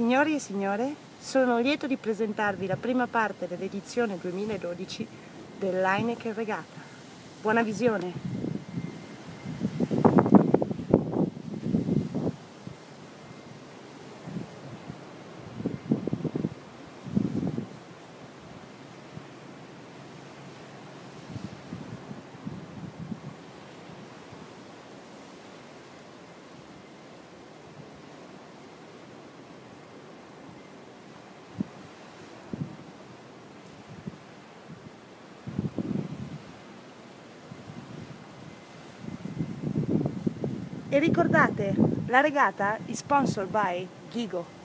Signori e signore, sono lieto di presentarvi la prima parte dell'edizione 2012 dell'Heineken Regatta. Buona visione! E ricordate, la regata è sponsored by Ghigo.